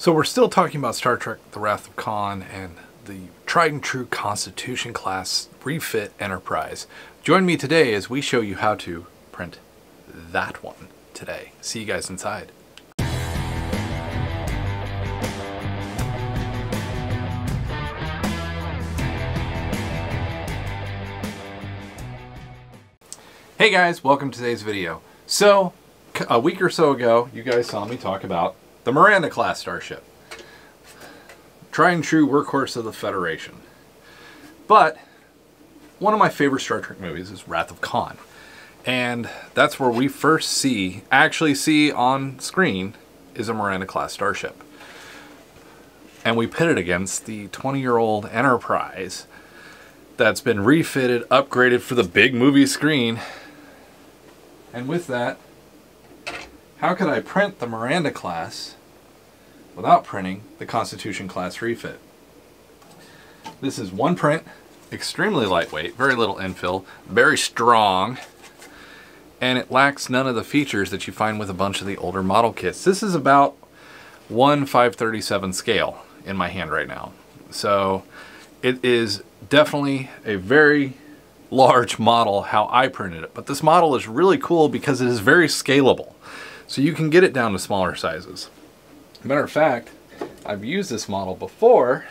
So we're still talking about Star Trek, The Wrath of Khan, and the tried and true Constitution-class refit Enterprise. Join me today as we show you how to print that one today. See you guys inside. Hey guys, welcome to today's video. So, a week or so ago, you guys saw me talk about the Miranda class starship. Tried and true workhorse of the Federation. But one of my favorite Star Trek movies is Wrath of Khan. And that's where we first see, on screen, is a Miranda class starship. And we pit it against the 20-year-old Enterprise that's been refitted, upgraded for the big movie screen. And with that, how could I print the Miranda class without printing the Constitution class refit? This is one print, extremely lightweight, very little infill, very strong, and it lacks none of the features that you find with a bunch of the older model kits. This is about 1/537 scale in my hand right now. So it is definitely a very large model how I printed it, but this model is really cool because it is very scalable. So you can get it down to smaller sizes. Matter of fact, I've used this model before,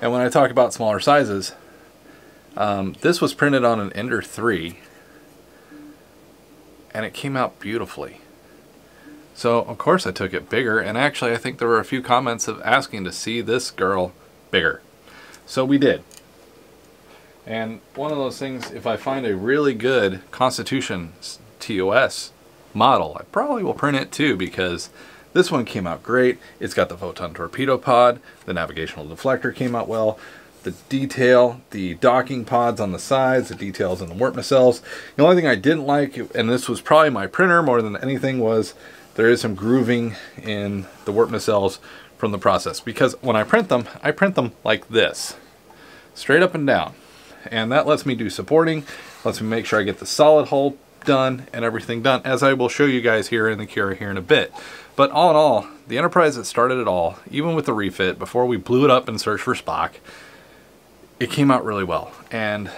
and when I talk about smaller sizes, this was printed on an Ender 3, and it came out beautifully. So of course I took it bigger, and actually I think there were a few comments of asking to see this girl bigger. So we did. And one of those things, if I find a really good Constitution TOS model, I probably will print it too, because this one came out great. It's got the photon torpedo pod, the navigational deflector came out well, the detail, the docking pods on the sides, the details in the warp nacelles. The only thing I didn't like, and this was probably my printer more than anything, was there is some grooving in the warp nacelles from the process, because when I print them like this, straight up and down. And that lets me do supporting, lets me make sure I get the solid hull done and everything done, as I will show you guys here in the Cura here in a bit. But all in all, the Enterprise that started it all, even with the refit, before we blew it up and searched for Spock, it came out really well. And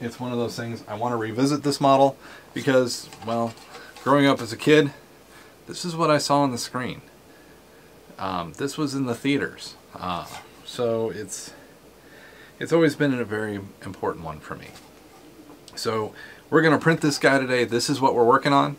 it's one of those things, I want to revisit this model because, well, growing up as a kid, this is what I saw on the screen. This was in the theaters. So it's always been a very important one for me. So we're going to print this guy today. This is what we're working on.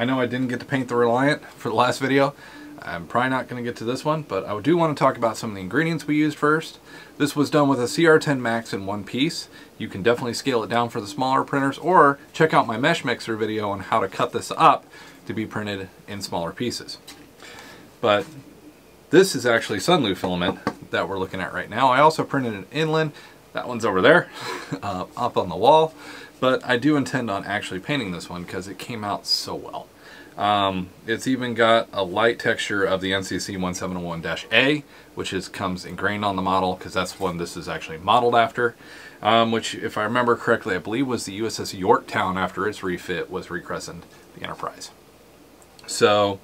I know I didn't get to paint the Reliant for the last video. I'm probably not going to get to this one, but I do want to talk about some of the ingredients we used first. This was done with a CR10 Max in one piece. You can definitely scale it down for the smaller printers, or check out my mesh mixer video on how to cut this up to be printed in smaller pieces. But this is actually Sunlu filament that we're looking at right now. I also printed an Inland. That one's over there, up on the wall. But I do intend on actually painting this one because it came out so well. It's even got a light texture of the NCC 1701-A, which comes ingrained on the model because that's one this is actually modeled after. Which, if I remember correctly, I believe was the USS Yorktown after its refit was rechristened the Enterprise. So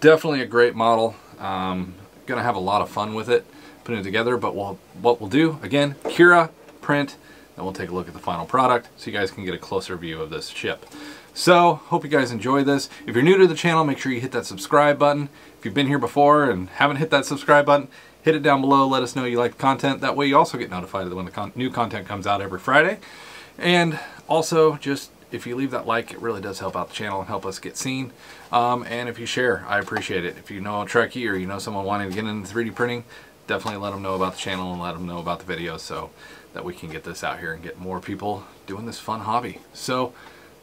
definitely a great model. Gonna have a lot of fun with it, putting it together. But what we'll do, again, Cura, print, and we'll take a look at the final product so you guys can get a closer view of this ship. So, hope you guys enjoy this. If you're new to the channel, make sure you hit that subscribe button. If you've been here before and haven't hit that subscribe button, hit it down below. Let us know you like the content. That way you also get notified when the new content comes out every Friday. And also, just if you leave that like, it really does help out the channel and help us get seen. And if you share, I appreciate it. If you know a Trekkie or you know someone wanting to get into 3D printing, definitely let them know about the channel and let them know about the videos so that we can get this out here and get more people doing this fun hobby. So,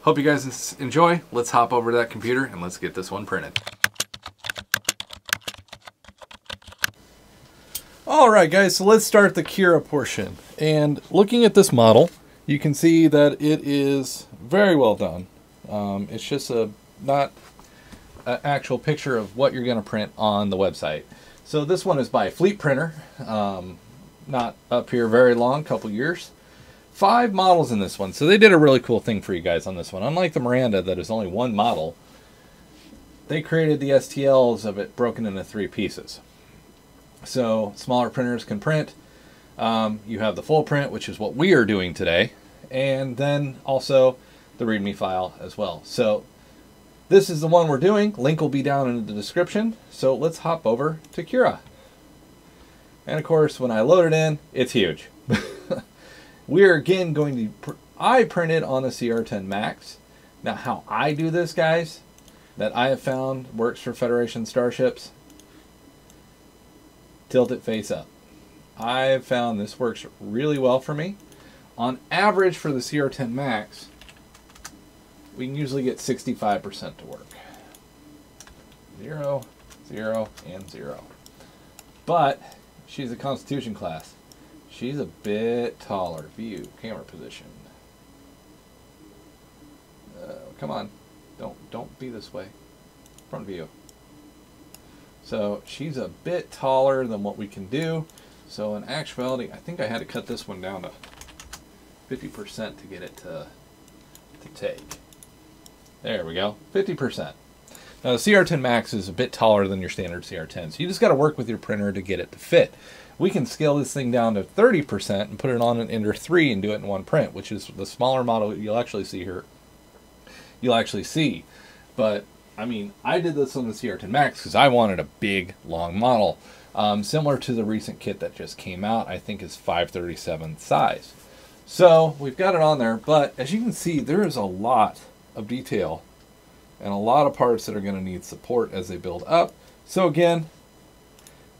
hope you guys enjoy. Let's hop over to that computer and let's get this one printed. All right, guys, so let's start the Cura portion. And looking at this model, you can see that it is very well done. It's just not an actual picture of what you're going to print on the website. So this one is by Fleet Printer. Not up here very long, couple years. 5 models in this one. So they did a really cool thing for you guys on this one. Unlike the Miranda that is only one model, they created the STLs of it broken into three pieces. So smaller printers can print. You have the full print, which is what we are doing today, and then also the README file as well. So this is the one we're doing. Link will be down in the description. So let's hop over to Cura. And of course, when I load it in, it's huge. We're again going to, I printed on a CR10 Max. Now how I do this, guys, that I have found works for Federation starships, tilt it face up. I've found this works really well for me. On average for the CR10 Max, we can usually get 65% to work. 0, 0, and 0. But she's a Constitution class. She's a bit taller. View, camera position. Come on, don't be this way. Front view. So she's a bit taller than what we can do. So in actuality, I think I had to cut this one down to 50% to get it to take. There we go, 50%. Now the CR10 Max is a bit taller than your standard CR10, so you just got to work with your printer to get it to fit. We can scale this thing down to 30% and put it on an Ender 3 and do it in one print, which is the smaller model you'll actually see here. You'll actually see, but I mean, I did this on the CR10 Max because I wanted a big, long model. Similar to the recent kit that just came out, I think is 5/37 size. So we've got it on there, but as you can see, there is a lot of detail and a lot of parts that are going to need support as they build up. So again,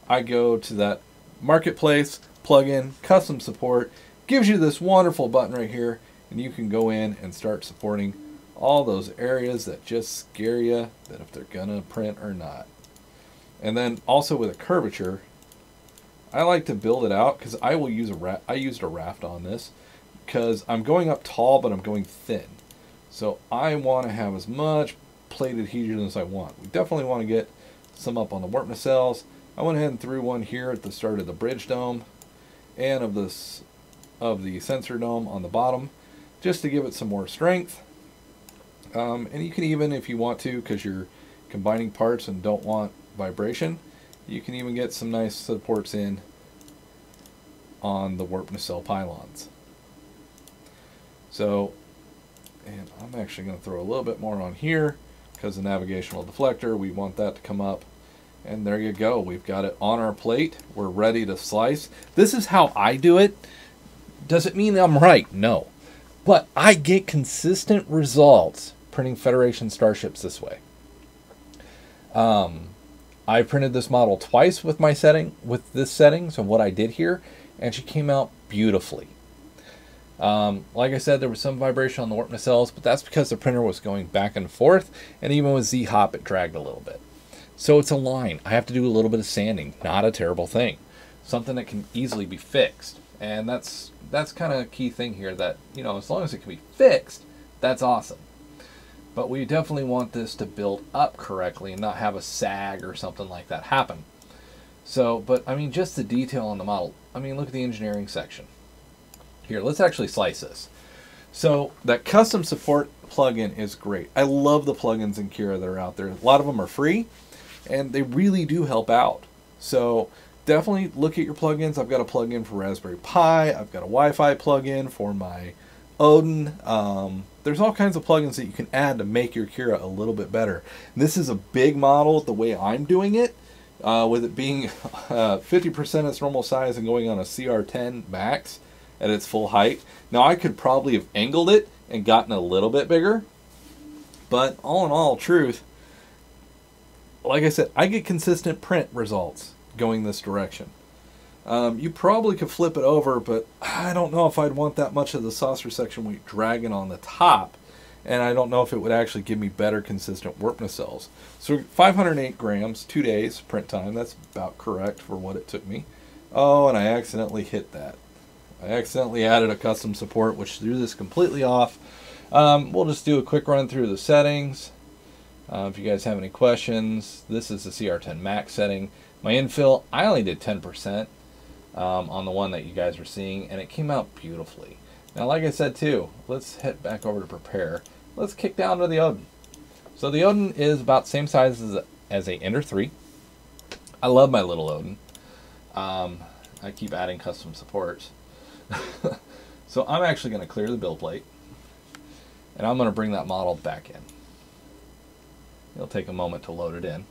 I go to that marketplace, plug in custom support, gives you this wonderful button right here, and you can go in and start supporting all those areas that just scare you, that if they're gonna print or not. And then also with a curvature, I like to build it out because I will use a raft. I used a raft on this because I'm going up tall, but I'm going thin. So I want to have as much plate adhesion as I want. We definitely want to get some up on the warp nacelles. I went ahead and threw one here at the start of the bridge dome and of the sensor dome on the bottom, just to give it some more strength. And you can even, if you want to, because you're combining parts and don't want vibration, you can even get some nice supports in on the warp nacelle pylons. So, and I'm actually going to throw a little bit more on here because the navigational deflector, we want that to come up. And there you go. We've got it on our plate. We're ready to slice. This is how I do it. Does it mean I'm right? No. But I get consistent results printing Federation starships this way. I printed this model twice with my setting, with this settings and what I did here, and she came out beautifully. Like I said, there was some vibration on the warp nacelles, but that's because the printer was going back and forth, and even with Z-hop it dragged a little bit. So it's a line. I have to do a little bit of sanding, not a terrible thing. Something that can easily be fixed. And that's kind of a key thing here, that, you know, as long as it can be fixed, that's awesome. But we definitely want this to build up correctly and not have a sag or something like that happen. So, but I mean, just the detail on the model. I mean, look at the engineering section. Here, let's actually slice this. So that custom support plugin is great. I love the plugins in Cura that are out there. A lot of them are free and they really do help out. So definitely look at your plugins. I've got a plugin for Raspberry Pi. I've got a Wi-Fi plugin for my Odin. There's all kinds of plugins that you can add to make your Cura a little bit better. This is a big model the way I'm doing it, with it being 50% its normal size and going on a CR10 Max at its full height. Now I could probably have angled it and gotten a little bit bigger, but all in all, truth, like I said, I get consistent print results going this direction. You probably could flip it over, but I don't know if I'd want that much of the saucer section weight dragging on the top, and I don't know if it would actually give me better consistent warp nacelles. So 508 grams, 2 days print time, that's about correct for what it took me. Oh, and I accidentally hit that. I accidentally added a custom support, which threw this completely off. We'll just do a quick run through the settings. If you guys have any questions, this is the CR10 Max setting. My infill, I only did 10% on the one that you guys are seeing, and it came out beautifully. Now, like I said, too, let's head back over to prepare. Let's kick down to the oven. So the Odin is about the same size as a Ender 3. I love my little Odin. I keep adding custom supports. So I'm actually going to clear the build plate. And I'm going to bring that model back in. It'll take a moment to load it in.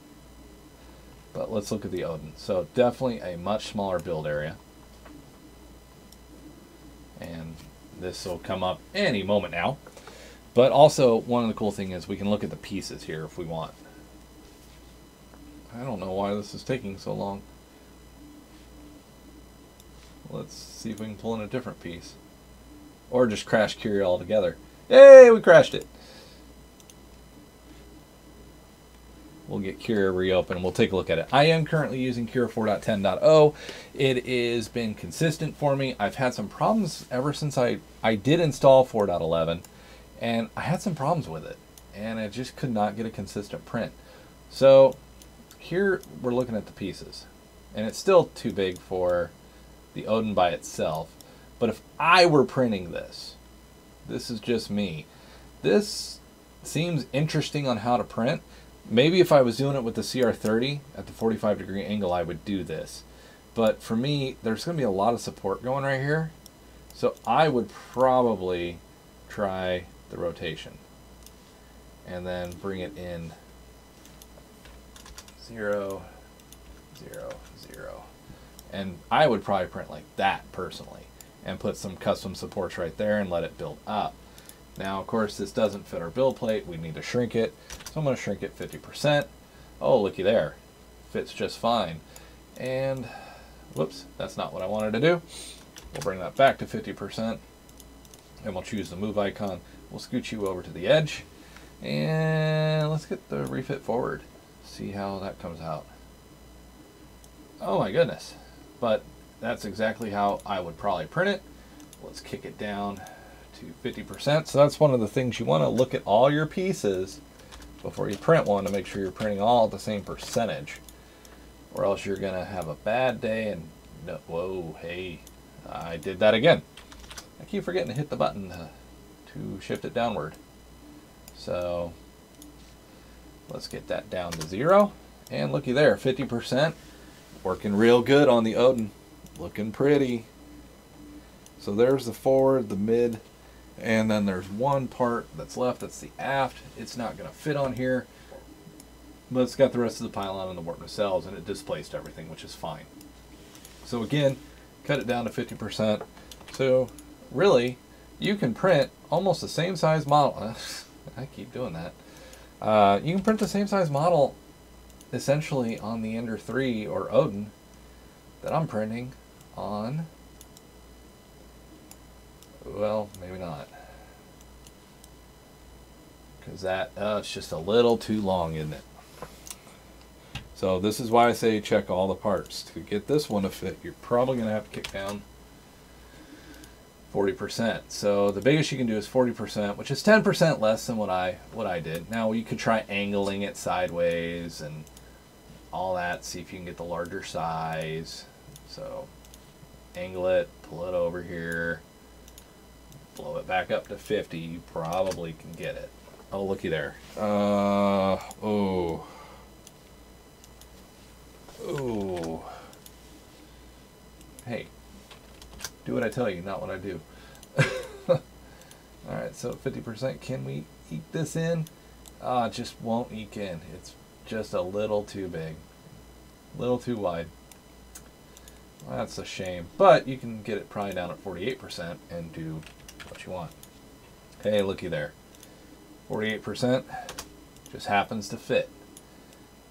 But let's look at the Odin. So definitely a much smaller build area. And this will come up any moment now. But also, one of the cool things is we can look at the pieces here if we want. I don't know why this is taking so long. Let's see if we can pull in a different piece. Or just crash Cura altogether. Hey, we crashed it! We'll get Cura reopened and we'll take a look at it. I am currently using Cura 4.10.0. It has been consistent for me. I've had some problems ever since I did install 4.11. And I had some problems with it. And I just could not get a consistent print. So here we're looking at the pieces. And it's still too big for the Odin by itself. But if I were printing this, this is just me. This seems interesting on how to print. Maybe if I was doing it with the CR30 at the 45-degree angle, I would do this. But for me, there's going to be a lot of support going right here. So I would probably try the rotation and then bring it in 0, 0, 0. And I would probably print like that personally and put some custom supports right there and let it build up. Now, of course, this doesn't fit our build plate. We need to shrink it. So I'm going to shrink it 50%. Oh, looky there. Fits just fine. And, whoops, that's not what I wanted to do. We'll bring that back to 50%. And we'll choose the move icon. We'll scoot you over to the edge. And let's get the refit forward. See how that comes out. Oh, my goodness. But that's exactly how I would probably print it. Let's kick it down to 50%. So that's one of the things you want to look at all your pieces before you print one to make sure you're printing all at the same percentage, or else you're going to have a bad day and no, whoa, hey, I did that again. I keep forgetting to hit the button to shift it downward. So let's get that down to 0. And looky there, 50%. Working real good on the Odin. Looking pretty. So there's the forward, the mid, and then there's one part that's left, that's the aft. It's not going to fit on here, but it's got the rest of the pylon and the warp nacelles, and it displaced everything, which is fine. So again, cut it down to 50%. So really, you can print almost the same size model. I keep doing that. You can print the same size model essentially on the Ender 3 or Odin that I'm printing on, well, maybe not, because that it's just a little too long, isn't it? So this is why I say check all the parts. To get this one to fit, you're probably going to have to kick down 40%. So the biggest you can do is 40%, which is 10% less than what I did. Now you could try angling it sideways and all that, see if you can get the larger size. So angle it, pull it over here, blow it back up to 50. You probably can get it. Oh, looky there. Oh. Hey. Do what I tell you, not what I do. Alright, so 50%. Can we eke this in? It just won't eke in. It's just a little too big. A little too wide. Well, that's a shame. But you can get it probably down at 48% and do what you want. Hey, looky there. 48% just happens to fit.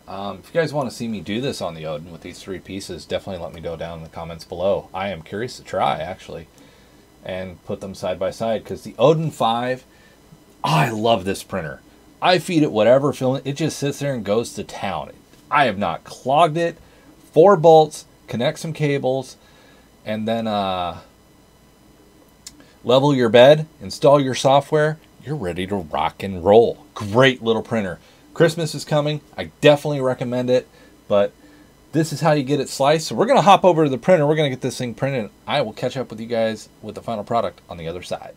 If you guys want to see me do this on the Odin with these three pieces, definitely let me know down in the comments below. I am curious to try, actually, and put them side by side, because the Odin 5, I love this printer. I feed it whatever filament, it just sits there and goes to town. I have not clogged it. 4 bolts, connect some cables, and then level your bed, install your software. You're ready to rock and roll. Great little printer. Christmas is coming. I definitely recommend it, but this is how you get it sliced. So we're going to hop over to the printer. We're going to get this thing printed, and I will catch up with you guys with the final product on the other side.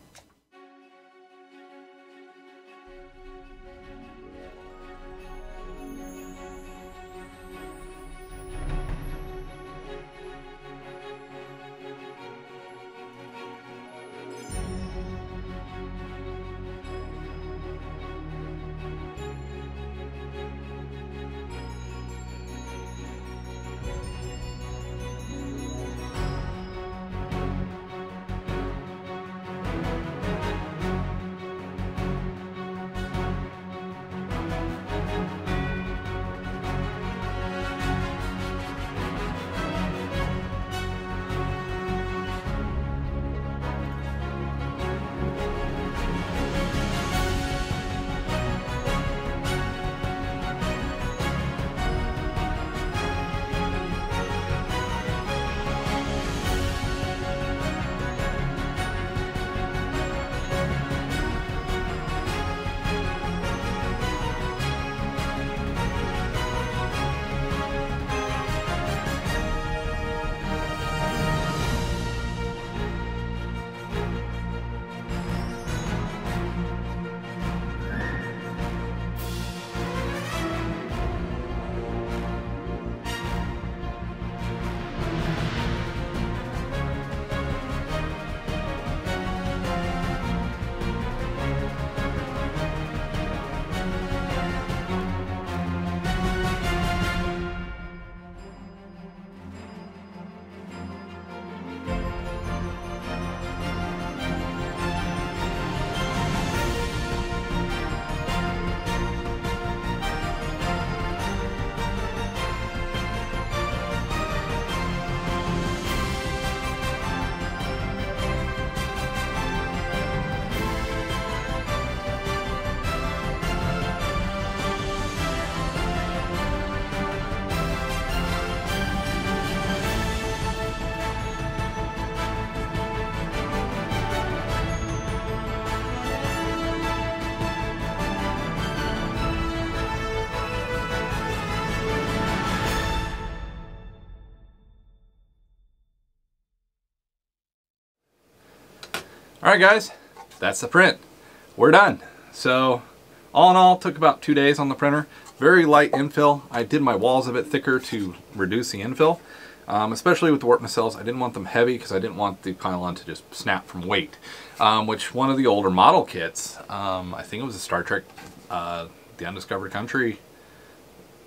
Alright guys, that's the print. We're done. So all in all, took about 2 days on the printer. Very light infill. I did my walls a bit thicker to reduce the infill, especially with the warp nacelles. I didn't want them heavy because I didn't want the pylon to just snap from weight, which one of the older model kits, I think it was a Star Trek, the Undiscovered Country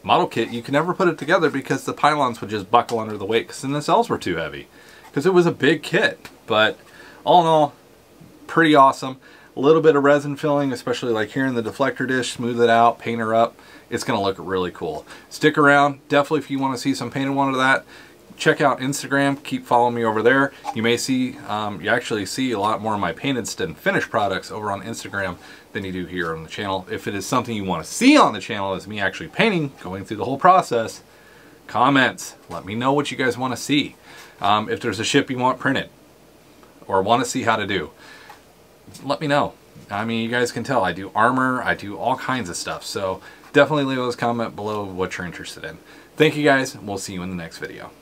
model kit, you could never put it together because the pylons would just buckle under the weight because the nacelles were too heavy because it was a big kit. But all in all, pretty awesome. A little bit of resin filling, especially like here in the deflector dish, smooth it out, paint her up. It's going to look really cool. Stick around. Definitely if you want to see some painted one of that, check out Instagram. Keep following me over there. You may see, you actually see a lot more of my painted and finished products over on Instagram than you do here on the channel. If it is something you want to see on the channel, is me actually painting, going through the whole process, comments, let me know what you guys want to see. If there's a ship you want printed or want to see how to do, let me know. I mean, you guys can tell I do armor, I do all kinds of stuff. So definitely leave those comment below what you're interested in. Thank you guys, and we'll see you in the next video.